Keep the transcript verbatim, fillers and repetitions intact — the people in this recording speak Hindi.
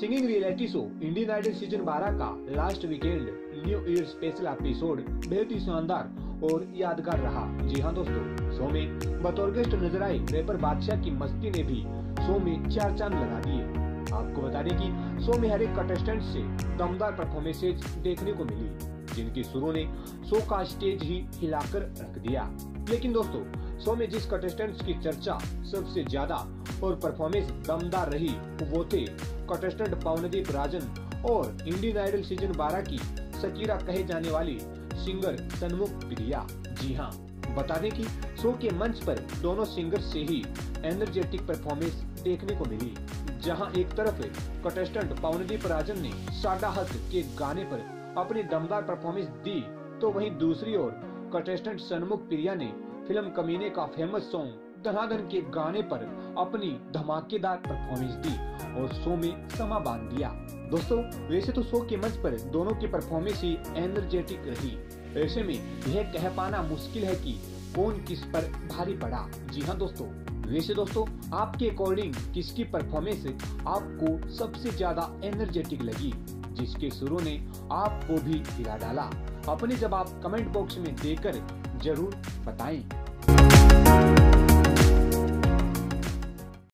Singing reality show Indian Idol season बारह का last weekend new year special episode बेहद ही शानदार और यादगार रहा। जी हाँ दोस्तों, शो में बतौर गेस्ट नजर आए रैपर बादशाह की मस्ती ने भी शो में चार चांद लगा दिए। आपको बता दें कि शो में हर एक कंटेस्टेंट से दमदार परफॉर्मेंसेज देखने को मिली, जिनकी शुरू ने शो का स्टेज ही हिलाकर रख दिया। लेकिन दोस्तों, शो में जिस कंटेस्टेंट्स की चर्चा सबसे ज्यादा और परफॉर्मेंस दमदार रही वो थे कंटेस्टेंट पवनदीप राजन और इंडियन आइडल सीजन बारह की शकीरा कहे जाने वाली सिंगर सन्मुख प्रिया। जी हाँ, बता दें कि शो के मंच पर दोनों सिंगर से ही एनर्जेटिक परफॉर्मेंस देखने को मिली। जहाँ एक तरफ कंटेस्टेंट पवनदीप राजन ने साड्डा हक के गाने पर अपनी दमदार परफॉर्मेंस दी, तो वहीं दूसरी ओर कंटेस्टेंट सन्मुख प्रिया ने फिल्म कमीने का फेमस सॉन्ग तनादन के गाने पर अपनी धमाकेदार परफॉर्मेंस दी और शो में समा बांध दिया। दोस्तों, वैसे तो शो के मंच पर दोनों की परफॉर्मेंस ही एनर्जेटिक रही। ऐसे में यह कह पाना मुश्किल है कि कौन किस पर भारी पड़ा। जी हाँ दोस्तों, वैसे दोस्तों आपके अकॉर्डिंग किसकी परफॉर्मेंस आपको सबसे ज्यादा एनर्जेटिक लगी, जिसके सुरों ने आपको भी हिला डाला? अपने जवाब कमेंट बॉक्स में देकर जरूर बताएं।